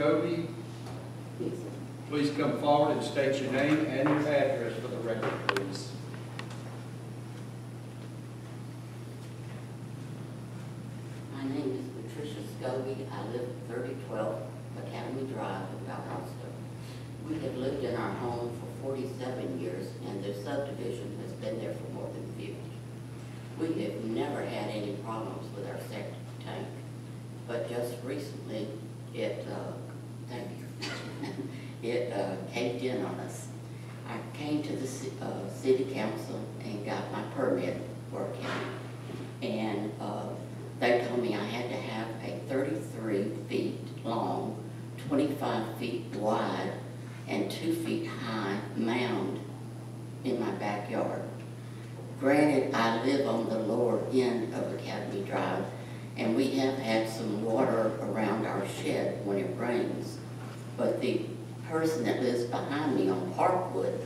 Scoby, please come forward and state your name and your address for the record, please. My name is Patricia Scoby. I live at 3012 Academy Drive in Valdosta. We have lived in our home for 47 years, and the subdivision has been there for more than 50. We have never had any problems with our septic tank, but just recently it, it caved in on us. I came to the city council and got my permit working, and they told me I had to have a 33 feet long, 25 feet wide, and 2 feet high mound in my backyard. Granted, I live on the lower end of Academy Drive, and we have had some water around our shed when it rains, but the person that lives behind me on Parkwood,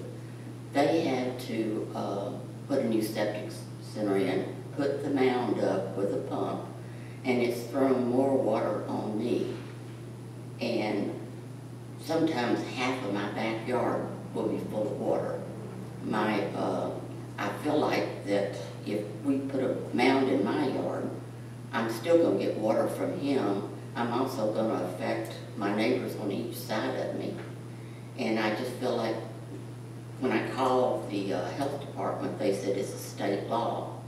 they had to put a new septic center in, put the mound up with a pump, and it's thrown more water on me. And sometimes half of my backyard will be full of water. I feel like that if we put a mound in my yard, I'm still going to get water from him. I'm also going to affect my neighbors on each side of me. And I just feel like when I called the health department, they said it's a state law.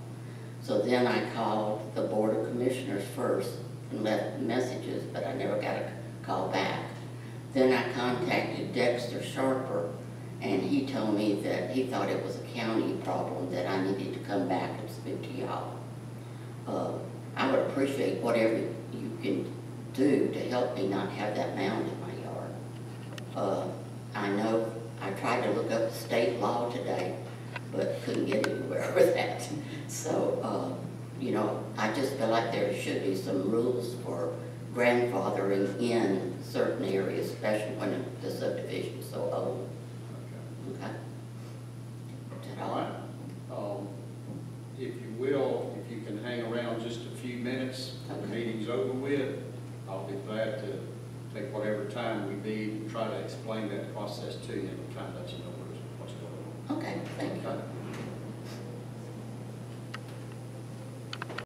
So then I called the Board of Commissioners first and left messages, but I never got a call back. Then I contacted Dexter Sharper, and he told me that he thought it was a county problem, that I needed to come back and speak to y'all. I would appreciate whatever you can do to help me not have that mound in my yard. I know I tried to look up state law today, but couldn't get anywhere with that. So, you know, I just feel like there should be some rules for grandfathering in certain areas, especially when the subdivision is so old. Okay. All right. If you will, if you can hang around just a few minutes when the meeting's over with, I'll be glad to take whatever time we need and try to explain that process to you and try to let you know what's going on. Okay, thank you.